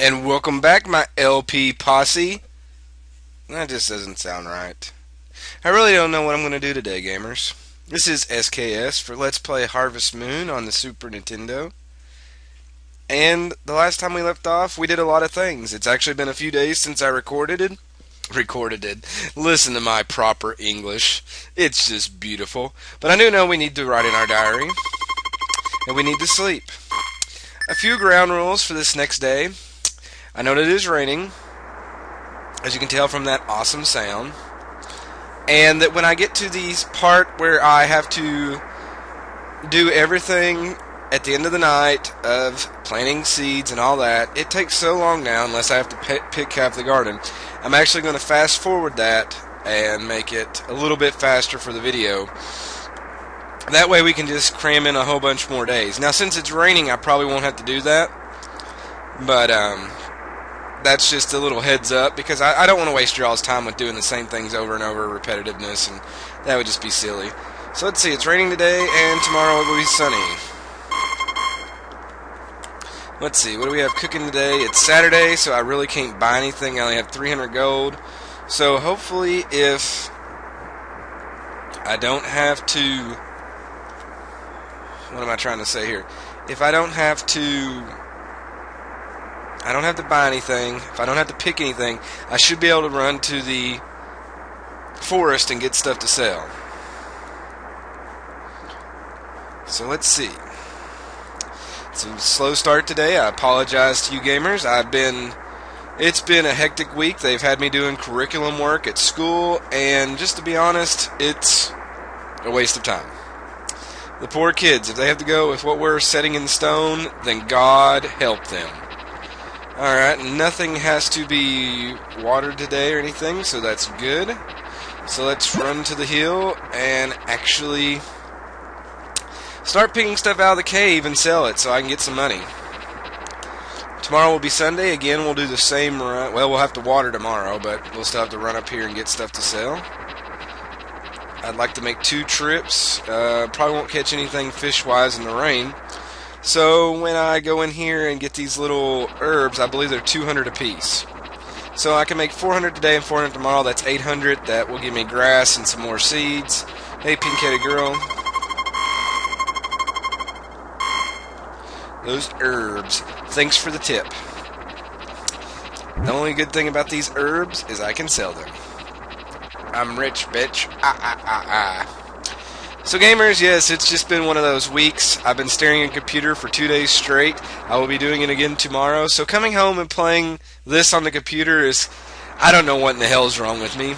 And welcome back, my LP posse. That just doesn't sound right. I really don't know what I'm going to do today, gamers. This is SKS for Let's Play Harvest Moon on the Super Nintendo. And the last time we left off, we did a lot of things. It's actually been a few days since I recorded it. Listen to my proper English. It's just beautiful. But I do know we need to write in our diary. And we need to sleep. A few ground rules for this next day. I know that it is raining, as you can tell from that awesome sound, and that when I get to these part where I have to do everything at the end of the night of planting seeds and all that, it takes so long now unless I have to pick half the garden. I'm actually going to fast forward that and make it a little bit faster for the video. That way we can just cram in a whole bunch more days. Now since it's raining I probably won't have to do that, but that's just a little heads up, because I don't want to waste y'all's time with doing the same things over and over, repetitiveness, and that would just be silly. So let's see, it's raining today, and tomorrow it will be sunny. Let's see, what do we have cooking today? It's Saturday, so I really can't buy anything. I only have 300 gold. So hopefully if I don't have to... What am I trying to say here? If I don't have to... I don't have to buy anything, if I don't have to pick anything, I should be able to run to the forest and get stuff to sell. So let's see. It's a slow start today. I apologize to you gamers. It's been a hectic week. They've had me doing curriculum work at school, and just to be honest, it's a waste of time. The poor kids, if they have to go with what we're setting in stone, then God help them. Alright, nothing has to be watered today or anything, so that's good. So let's run to the hill and actually start picking stuff out of the cave and sell it so I can get some money. Tomorrow will be Sunday. Again, we'll do the same run. Well, we'll have to water tomorrow, but we'll still have to run up here and get stuff to sell. I'd like to make 2 trips. Probably won't catch anything fish-wise in the rain. So when I go in here and get these little herbs, I believe they're 200 apiece. So I can make 400 today and 400 tomorrow. That's 800. That will give me grass and some more seeds. Hey, pink-headed girl. Those herbs. Thanks for the tip. The only good thing about these herbs is I can sell them. I'm rich, bitch. So gamers, yes, it's just been one of those weeks. I've been staring at a computer for 2 days straight. I will be doing it again tomorrow. So coming home and playing this on the computer is... I don't know what in the hell's wrong with me.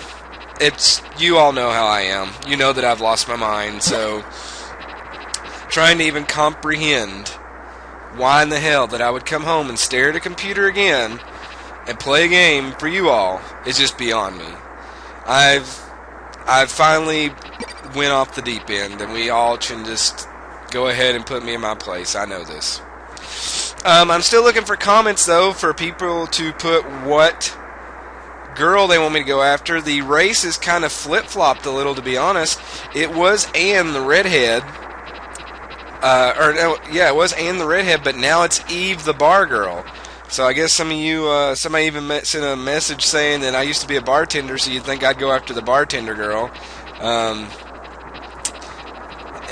It's... You all know how I am. You know that I've lost my mind, so... Trying to even comprehend why in the hell that I would come home and stare at a computer again and play a game for you all is just beyond me. I've finally... went off the deep end, and we all can just go ahead and put me in my place. I know this. I'm still looking for comments, though, for people to put what girl they want me to go after. The race is kind of flip-flopped a little, to be honest. It was Anne the Redhead. It was Anne the Redhead, but now it's Eve the Bar Girl. So I guess some of you, somebody even sent a message saying that I used to be a bartender, so you'd think I'd go after the bartender girl.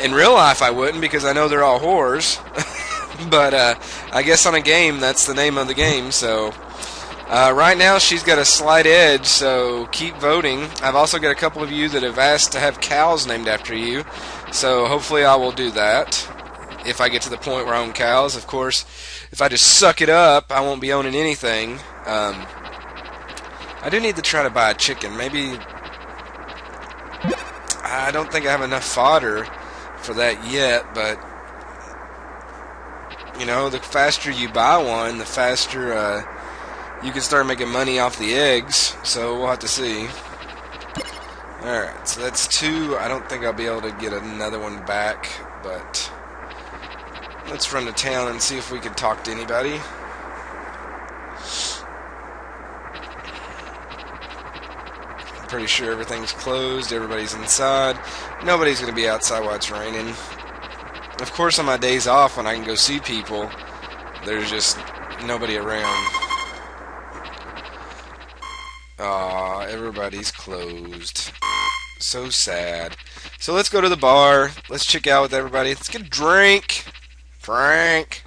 In real life, I wouldn't, because I know they're all whores. But I guess on a game, that's the name of the game. So right now, she's got a slight edge, so keep voting. I've also got a couple of you that have asked to have cows named after you. So hopefully I will do that if I get to the point where I own cows. Of course, if I just suck it up, I won't be owning anything. I do need to try to buy a chicken. Maybe... I don't think I have enough fodder for that yet, but you know, the faster you buy one, the faster you can start making money off the eggs, so we'll have to see. Alright, so that's 2. I don't think I'll be able to get another one back, but let's run to town and see if we can talk to anybody. Pretty sure everything's closed, everybody's inside, nobody's going to be outside while it's raining. Of course, on my days off when I can go see people, there's just nobody around. Aw, everybody's closed. So sad. So let's go to the bar. Let's check out with everybody. Let's get a drink. Frank.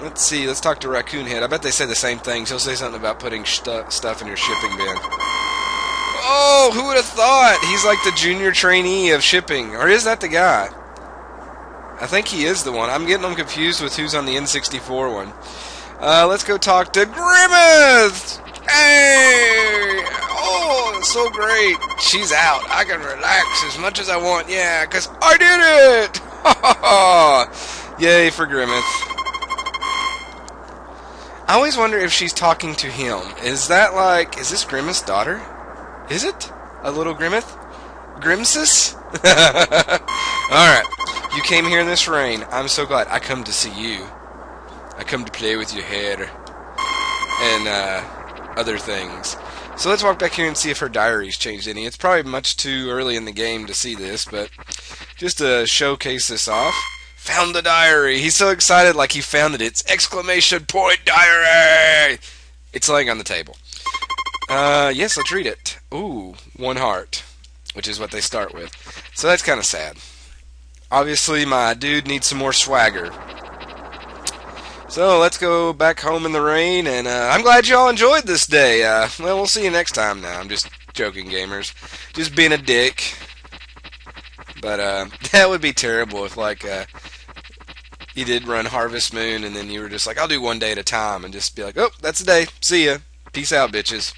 Let's see. Let's talk to Raccoon Head. I bet they say the same things. He'll say something about putting stuff in your shipping bin. Oh, who would have thought? He's like the junior trainee of shipping. Or is that the guy? I think he is the one. I'm getting them confused with who's on the N64 one. Let's go talk to Grimace! Hey! Oh, it's so great. She's out. I can relax as much as I want. Yeah, because I did it! Ha ha ha! Yay for Grimace. I always wonder if she's talking to him. Is that like... Is this Grimace's daughter? Is it? A little Grimace? Grimsis? Alright. You came here in this rain. I'm so glad. I come to see you. I come to play with your hair and other things. So let's walk back here and see if her diary's changed any. It's probably much too early in the game to see this, but just to showcase this off. Found the diary! He's so excited like he found it. It's exclamation point diary! It's laying on the table. Yes, let's read it. Ooh, 1 heart, which is what they start with. So that's kind of sad. Obviously, my dude needs some more swagger. So let's go back home in the rain, and I'm glad y'all enjoyed this day. Well, we'll see you next time now. I'm just joking, gamers. Just being a dick. But that would be terrible if, like, you did run Harvest Moon, and then you were just like, I'll do 1 day at a time, and just be like, oh, that's the day. See ya. Peace out, bitches.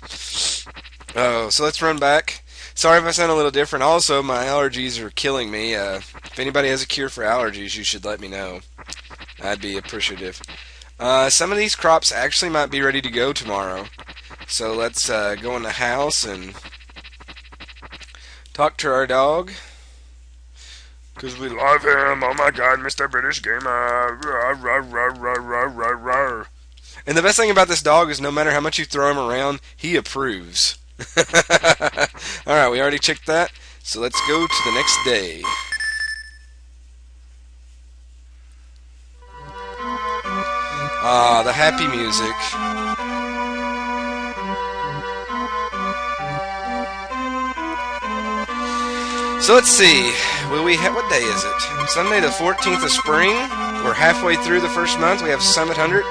Oh, so let's run back. Sorry if I sound a little different. Also, my allergies are killing me. If anybody has a cure for allergies, you should let me know. I'd be appreciative. Some of these crops actually might be ready to go tomorrow. So let's go in the house and talk to our dog. Because we love him. Oh my god, Mr. British Gamer. Rawr, rawr, rawr, rawr, rawr, rawr, rawr. And the best thing about this dog is no matter how much you throw him around, he approves. Alright, we already checked that. So let's go to the next day. Ah, the happy music. So let's see. Will we what day is it? Sunday the 14th of spring. We're halfway through the first month. We have Summit 100.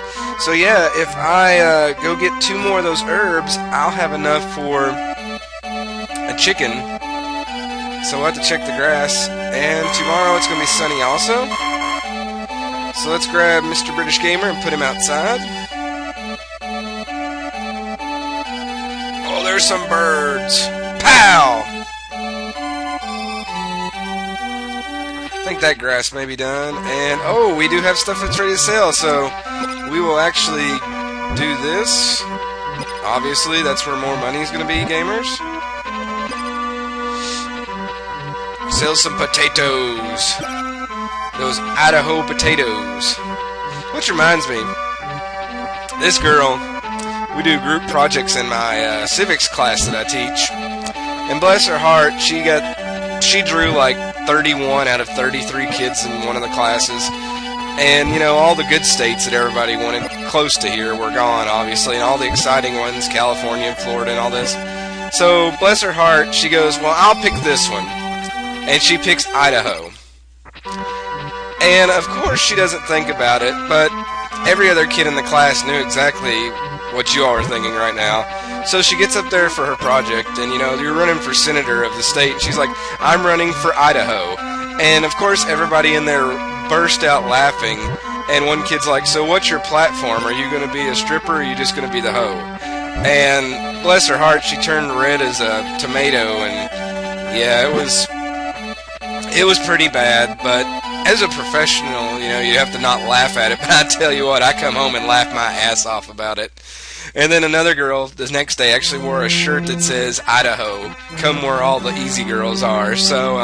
So yeah, if I go get 2 more of those herbs, I'll have enough for a chicken. So we'll have to check the grass. And tomorrow it's going to be sunny also. So let's grab Mr. British Gamer and put him outside. Oh, there's some birds. Pow! I think that grass may be done. And, oh, we do have stuff that's ready to sell. So we will actually do this. Obviously, that's where more money is going to be, gamers. Sell some potatoes. Those Idaho potatoes. Which reminds me, this girl, we do group projects in my civics class that I teach, and bless her heart, she drew like 31 out of 33 kids in one of the classes, and you know, all the good states that everybody wanted close to here were gone, obviously, and all the exciting ones, California and Florida and all this. So bless her heart, she goes, well, I'll pick this one, and she picks Idaho. And, of course, she doesn't think about it, but every other kid in the class knew exactly what you all are thinking right now. So she gets up there for her project, and, you know, you're running for senator of the state. She's like, I'm running for Idaho. And, of course, everybody in there burst out laughing. And one kid's like, so what's your platform? Are you going to be a stripper, or are you just going to be the hoe? And, bless her heart, she turned red as a tomato, and, yeah, it was pretty bad, but... As a professional, you know, you have to not laugh at it, but I tell you what, I come home and laugh my ass off about it. And then another girl, the next day, actually wore a shirt that says, Idaho, come where all the easy girls are. So,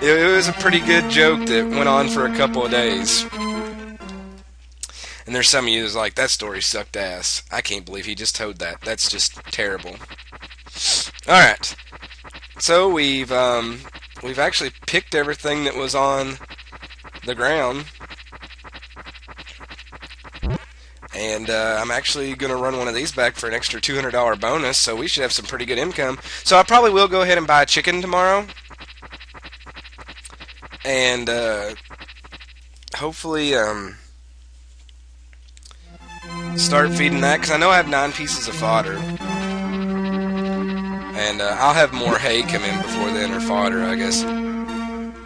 it was a pretty good joke that went on for a couple of days. And there's some of you that's like, that story sucked ass. I can't believe he just told that. That's just terrible. Alright. So, We've actually picked everything that was on the ground. and I'm actually going to run one of these back for an extra $200 bonus, so we should have some pretty good income. So I probably will go ahead and buy a chicken tomorrow, and hopefully start feeding that, because I know I have 9 pieces of fodder, and I'll have more hay come in before then, or fodder, I guess,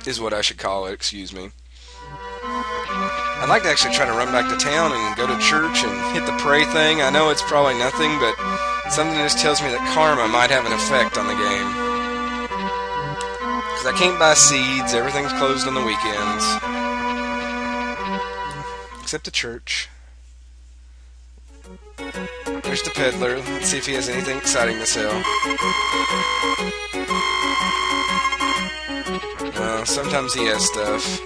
is what I should call it, excuse me. I'd like to actually try to run back to town and go to church and hit the pray thing. I know it's probably nothing, but something just tells me that karma might have an effect on the game. Because I can't buy seeds, everything's closed on the weekends. Except the church. There's the peddler. Let's see if he has anything exciting to sell. Sometimes he has stuff.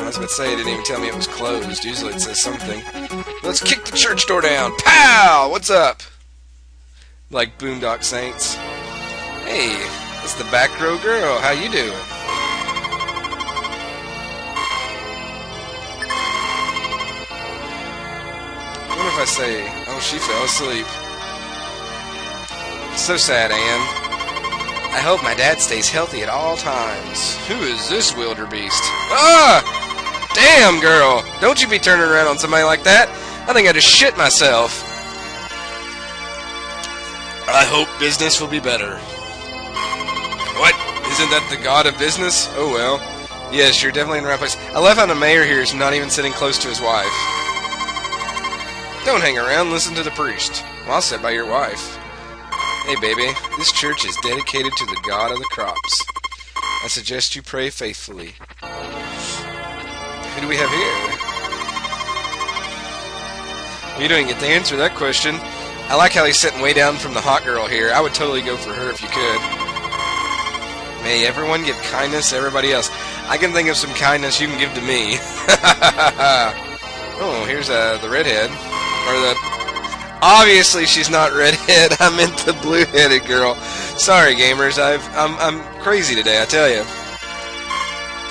I was about to say, it didn't even tell me it was closed. Usually it says something. Let's kick the church door down. Pow! What's up? Like Boondock Saints. Hey, it's the back row girl. How you doing? What if I say... Oh, she fell asleep. So sad, Anne. I hope my dad stays healthy at all times. Who is this wildebeest? Ah! Damn, girl! Don't you be turning around on somebody like that! I think I just shit myself. I hope business will be better. What? Isn't that the god of business? Oh well. Yes, you're definitely in the right place. I love how the mayor here is not even sitting close to his wife. Don't hang around, listen to the priest. Well, I'll sit by your wife. Hey baby, this church is dedicated to the god of the crops. I suggest you pray faithfully. Who do we have here? You don't get to answer that question. I like how he's sitting way down from the hot girl here. I would totally go for her if you could. May everyone give kindness to everybody else. I can think of some kindness you can give to me. Oh, here's the redhead. Or the... Obviously she's not redhead. I meant the blue-headed girl. Sorry, gamers. I'm crazy today, I tell you.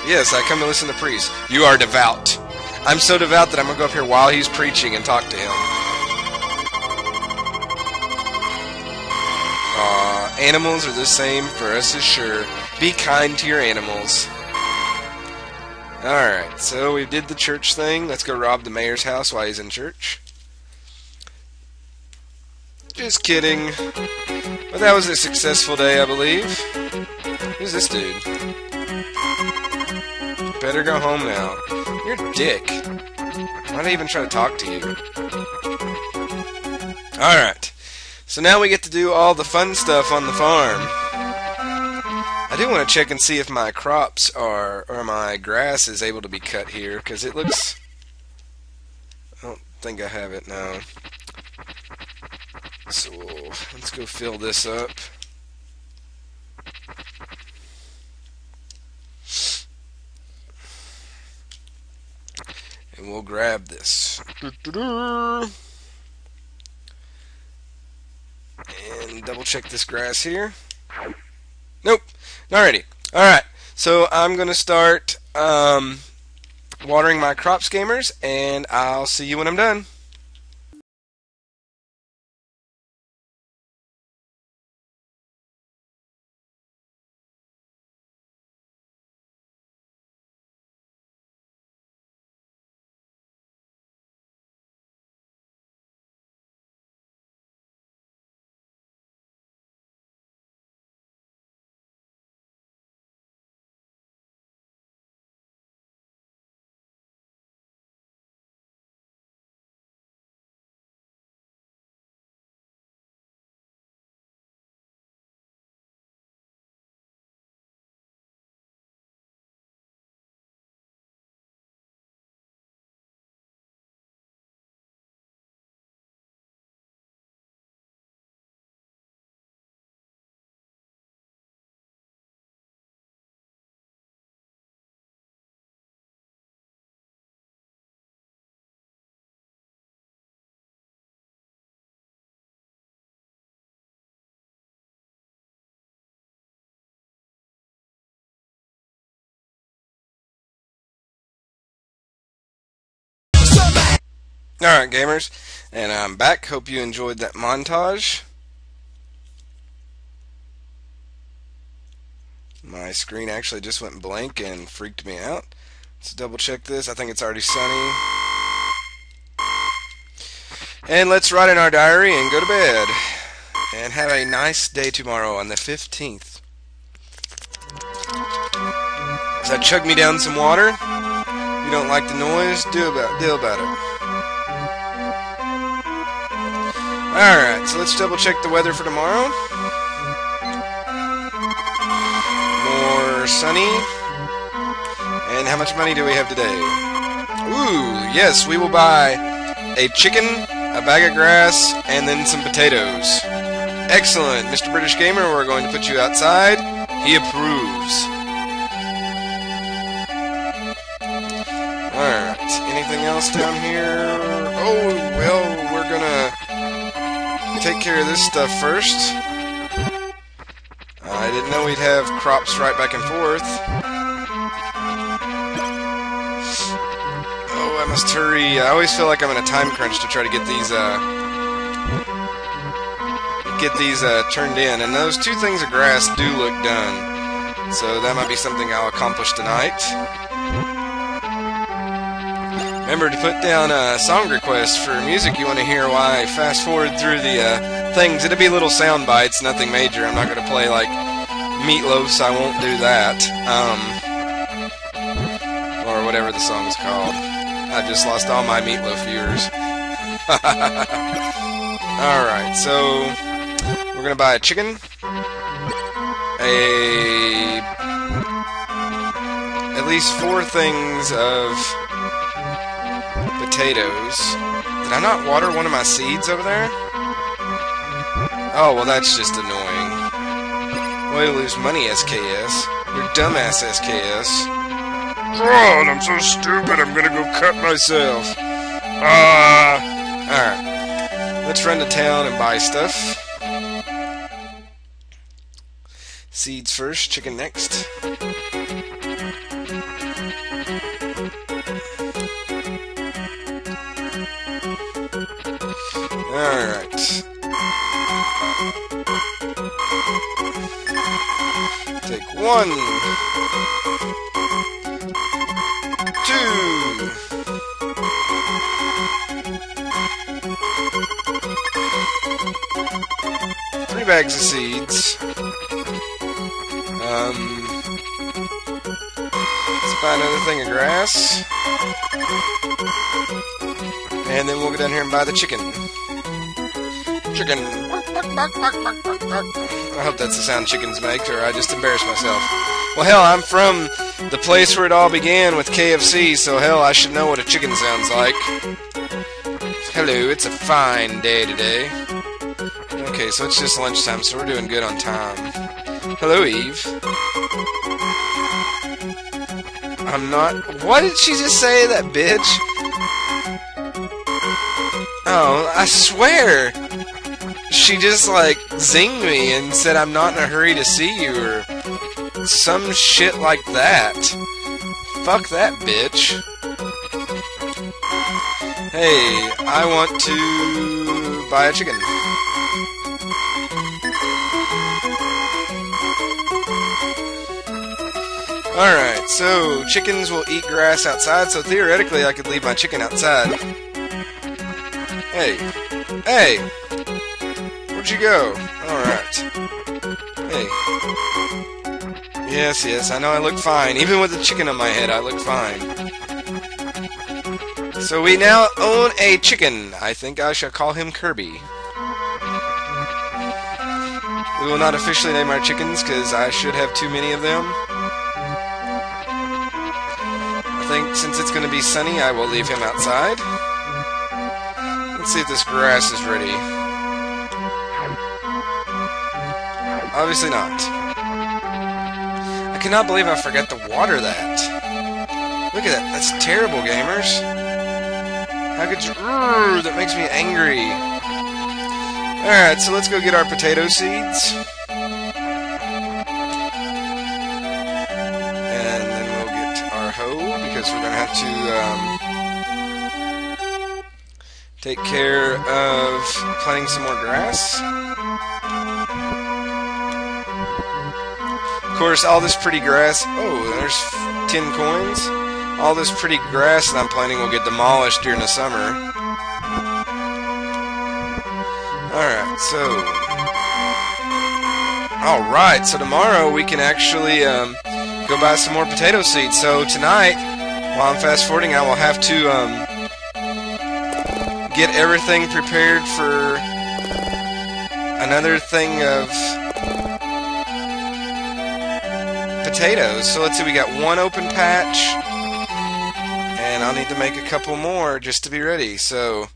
Yes, I come to listen to priests. You are devout. I'm so devout that I'm going to go up here while he's preaching and talk to him. Animals are the same for us as sure. Be kind to your animals. Alright, so we did the church thing. Let's go rob the mayor's house while he's in church. Just kidding. But that was a successful day, I believe. Who's this dude? Better go home now. You're a dick. Why did I even try to talk to you? Alright. So now we get to do all the fun stuff on the farm. I do want to check and see if my crops are... or my grass is able to be cut here, because it looks... I don't think I have it now. So, let's go fill this up. And we'll grab this. And double check this grass here. Nope, not ready. Alright, so I'm going to start watering my crops, gamers, and I'll see you when I'm done. Alright gamers, and I'm back. Hope you enjoyed that montage. My screen actually just went blank and freaked me out. Let's double check this. I think it's already sunny. And let's write in our diary and go to bed. And have a nice day tomorrow on the 15th. So chug me down some water. If you don't like the noise, deal about it. Alright, so let's double check the weather for tomorrow. More sunny. And how much money do we have today? Ooh, yes, we will buy a chicken, a bag of grass, and then some potatoes. Excellent, Mr. British Gamer, we're going to put you outside. He approves. Alright, anything else down here? Oh, well, we're gonna take care of this stuff first. I didn't know we'd have crops right back and forth. Oh, I must hurry. I always feel like I'm in a time crunch to try to get these turned in. And those two things of grass do look done, so that might be something I'll accomplish tonight. Remember to put down a song request for music you want to hear while I fast forward through the things. It'll be little sound bites, nothing major. I'm not going to play like Meatloaf's I Won't Do That, or whatever the song's called. I just lost all my Meatloaf viewers. Alright, so we're going to buy a chicken, at least four things of potatoes. Did I not water one of my seeds over there? Oh, well, that's just annoying. Way to lose money, SKS. You're dumbass, SKS. God, I'm so stupid, I'm gonna go cut myself. Alright. Let's run to town and buy stuff. Seeds first, chicken next. Alright. Take one. 2. 3 bags of seeds. Let's buy another thing of grass. And then we'll get down here and buy the chicken. Chicken. I hope that's the sound chickens make, or I just embarrass myself. Well, hell, I'm from the place where it all began with KFC, so hell, I should know what a chicken sounds like. Hello, it's a fine day today. Okay, so it's just lunchtime, so we're doing good on time. Hello, Eve. I'm not... What did she just say, that bitch? Oh, I swear! She just, like, zinged me and said, I'm not in a hurry to see you, or some shit like that. Fuck that, bitch. Hey, I want to buy a chicken. Alright, so chickens will eat grass outside, so theoretically I could leave my chicken outside. Hey. Hey! Where'd you go? Alright. Hey. Yes, yes, I know I look fine. Even with the chicken on my head, I look fine. So we now own a chicken. I think I shall call him Kirby. We will not officially name our chickens, because I should have too many of them. I think since it's going to be sunny, I will leave him outside. Let's see if this grass is ready. Obviously not. I cannot believe I forgot to water that. Look at that. That's terrible, gamers. How could you... Urgh, that makes me angry. Alright, so let's go get our potato seeds. And then we'll get our hoe, because we're going to have to... take care of planting some more grass. Of course, all this pretty grass, oh, there's 10 coins. All this pretty grass that I'm planting will get demolished during the summer. Alright, so... alright, so tomorrow we can actually go buy some more potato seeds. So tonight, while I'm fast-forwarding, I will have to get everything prepared for another thing of potatoes. So let's see, we got one open patch, and I'll need to make a couple more just to be ready. So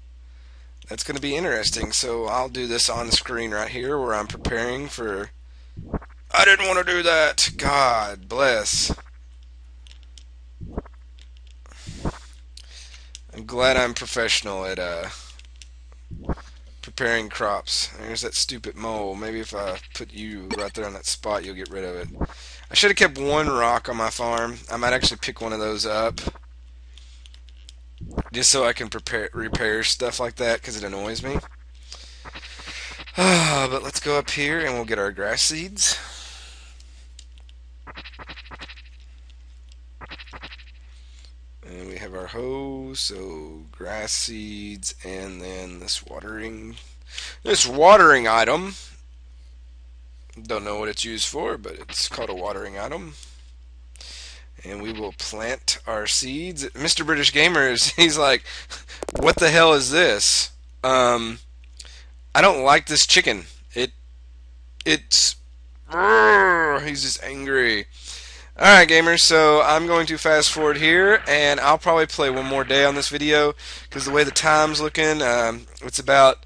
that's going to be interesting. So I'll do this on the screen right here where I'm preparing for... I didn't want to do that! God bless. I'm glad I'm professional at preparing crops. There's that stupid mole. Maybe if I put you right there on that spot, you'll get rid of it. I should have kept one rock on my farm. I might actually pick one of those up, just so I can repair stuff like that, because it annoys me. But let's go up here and we'll get our grass seeds. And we have our hoe, so grass seeds, and then this watering item. Don't know what it's used for, but it's called a watering item. And we will plant our seeds. Mr. British Gamers, he's like, what the hell is this? I don't like this chicken. It's... he's just angry. Alright gamers, so I'm going to fast forward here, and I'll probably play one more day on this video, because the way the time's looking, it's about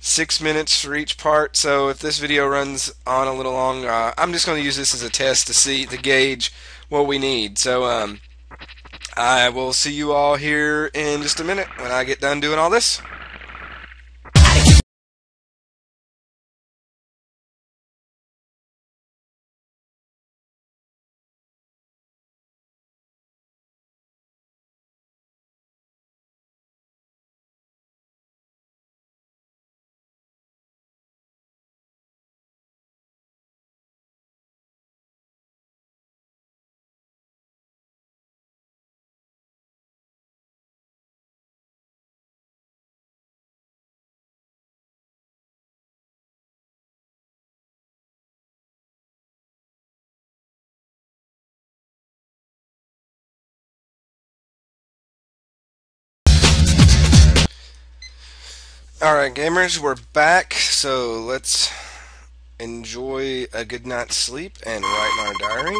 6 minutes for each part. So if this video runs on a little long, I'm just going to use this as a test to gauge what we need. So I will see you all here in just a minute when I get done doing all this. Alright gamers, we're back, so let's enjoy a good night's sleep and write in our diary.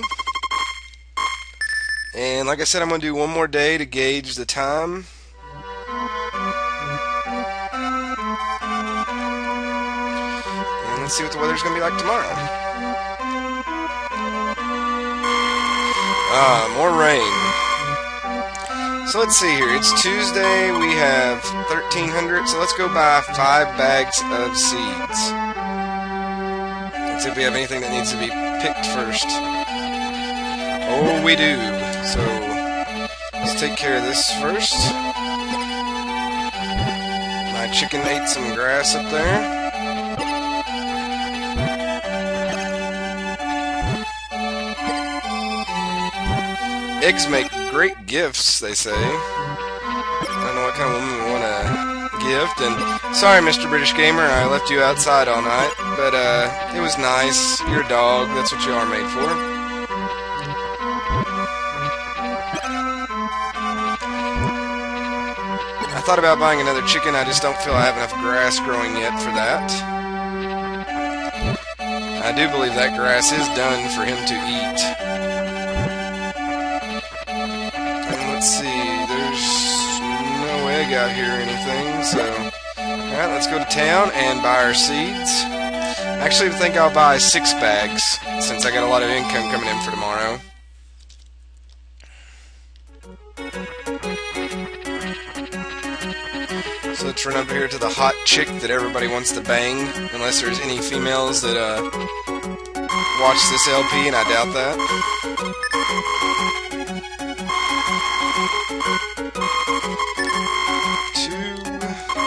And like I said, I'm going to do one more day to gauge the time. And let's see what the weather's going to be like tomorrow. More rain. So let's see here, it's Tuesday, we have 1,300, so let's go buy 5 bags of seeds. Let's see if we have anything that needs to be picked first. Oh, we do. So let's take care of this first. My chicken ate some grass up there. Eggs make great gifts, they say. I don't know what kind of woman we want to gift. And sorry, Mr. British Gamer, I left you outside all night. But it was nice. You're a dog. That's what you are made for. I thought about buying another chicken. I just don't feel I have enough grass growing yet for that. I do believe that grass is done for him to eat. Let's see, there's no egg out here or anything, so... alright, let's go to town and buy our seeds. Actually, I think I'll buy 6 bags, since I got a lot of income coming in for tomorrow. So let's run up here to the hot chick that everybody wants to bang, unless there's any females that watch this LP, and I doubt that.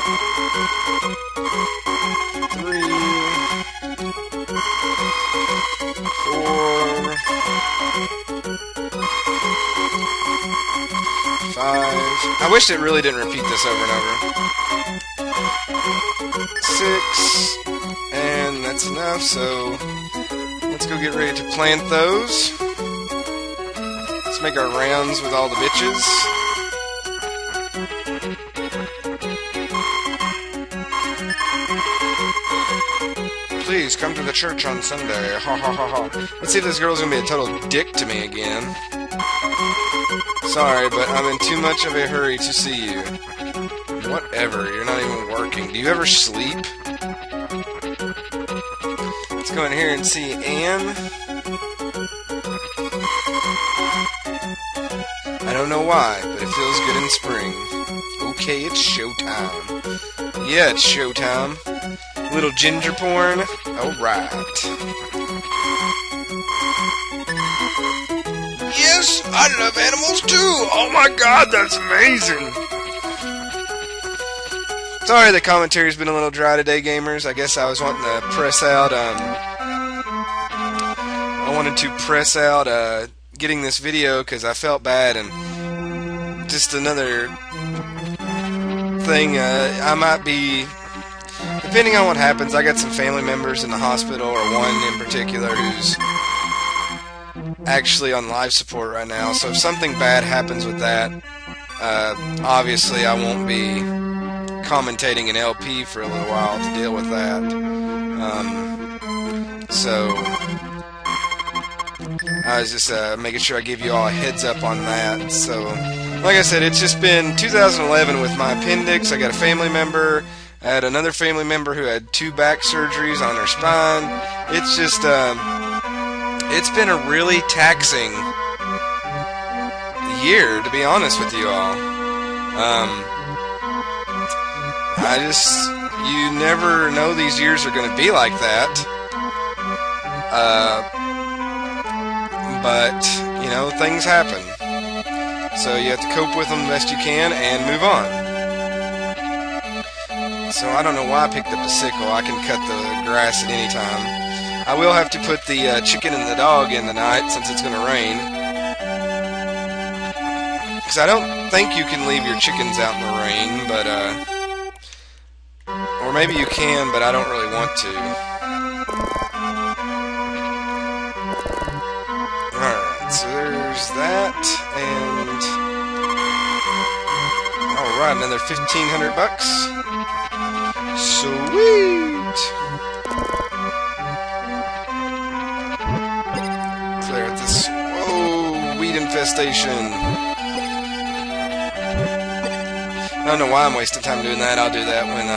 2 I wish it really didn't repeat this over and over. 6, and that's enough, so let's go get ready to plant those. Let's make our rounds with all the bitches. Please come to the church on Sunday. Ha ha ha ha. Let's see if this girl's gonna be a total dick to me again. Sorry, but I'm in too much of a hurry to see you. Whatever, you're not even working. Do you ever sleep? Let's go in here and see Anne. I don't know why, but it feels good in spring. Okay, it's showtime. Yeah, it's showtime. Little ginger porn. Alright. Yes, I love animals too. Oh my god, that's amazing. Sorry the commentary's been a little dry today, gamers. I guess I was wanting to press out, getting this video because I felt bad, and just another thing, I might be... Depending on what happens, I got some family members in the hospital, or one in particular who's actually on life support right now. So if something bad happens with that, obviously I won't be commentating an LP for a little while to deal with that. So I was just making sure I give you all a heads up on that. So like I said, it's just been 2011 with my appendix. I got a family member. I had another family member who had 2 back surgeries on her spine. It's just, it's been a really taxing year, to be honest with you all. You never know these years are going to be like that. But, you know, things happen. So you have to cope with them the best you can and move on. So I don't know why I picked up the sickle. I can cut the grass at any time. I will have to put the chicken and the dog in tonight since it's going to rain. Because I don't think you can leave your chickens out in the rain, but, or maybe you can, but I don't really want to. Alright, so there's that, and... Alright, another $1,500. Sweet! Clear at this... Whoa! Weed infestation! I don't know why I'm wasting time doing that. I'll do that when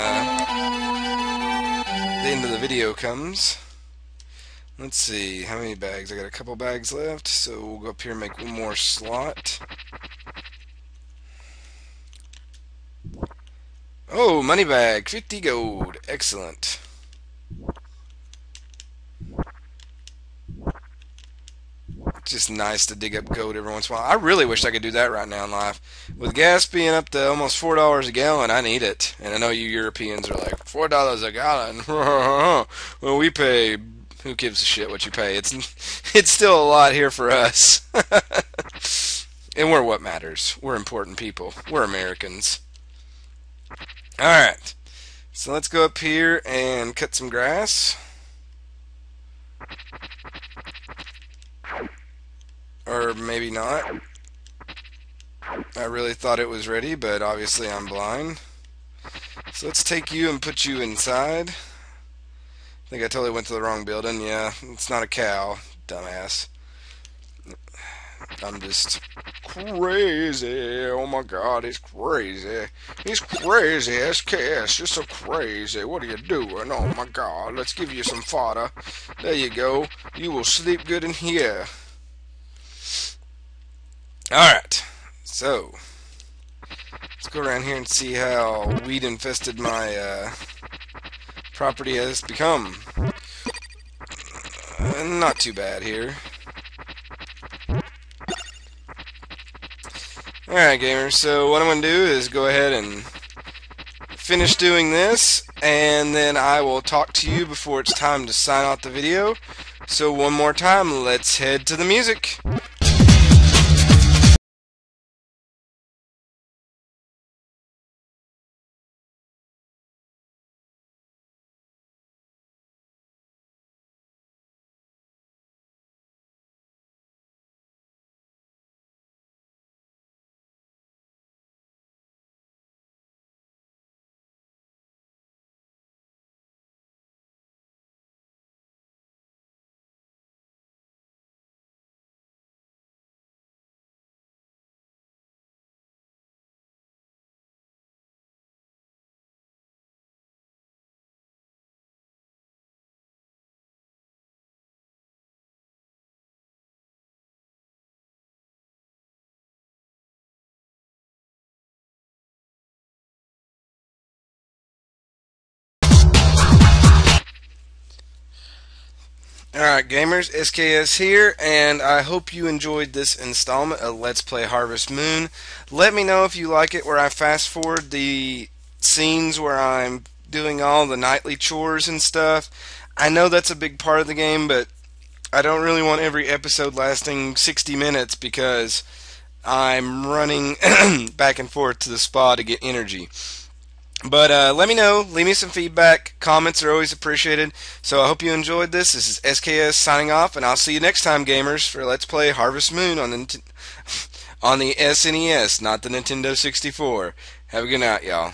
the end of the video comes. Let's see, how many bags? I got a couple bags left, so we'll go up here and make one more slot. Oh, money bag, 50 gold. Excellent. It's just nice to dig up gold every once in a while. I really wish I could do that right now in life. With gas being up to almost $4 a gallon, I need it. And I know you Europeans are like, $4 a gallon? Well, we pay... Who gives a shit what you pay? It's still a lot here for us. And we're what matters. We're important people. We're Americans. Alright, so let's go up here and cut some grass. Or maybe not. I really thought it was ready, but obviously I'm blind. So let's take you and put you inside. I think I totally went to the wrong building. Yeah, it's not a cow, dumbass. I'm just crazy. Oh my god, he's crazy. He's crazy. SKS, you're so crazy. What are you doing? Oh my god, let's give you some fodder. There you go. You will sleep good in here. Alright, so let's go around here and see how weed infested my property has become. Not too bad here. Alright gamers, so what I'm going to do is go ahead and finish doing this, and then I will talk to you before it's time to sign off the video. So one more time, let's head to the music. Alright gamers, SKS here, and I hope you enjoyed this installment of Let's Play Harvest Moon. Let me know if you like it where I fast forward the scenes where I'm doing all the nightly chores and stuff. I know that's a big part of the game, but I don't really want every episode lasting 60 minutes because I'm running back and forth to the spa to get energy. But let me know, leave me some feedback, comments are always appreciated, so I hope you enjoyed this. This is SKS signing off, and I'll see you next time, gamers, for Let's Play Harvest Moon on the SNES, not the Nintendo 64. Have a good night, y'all.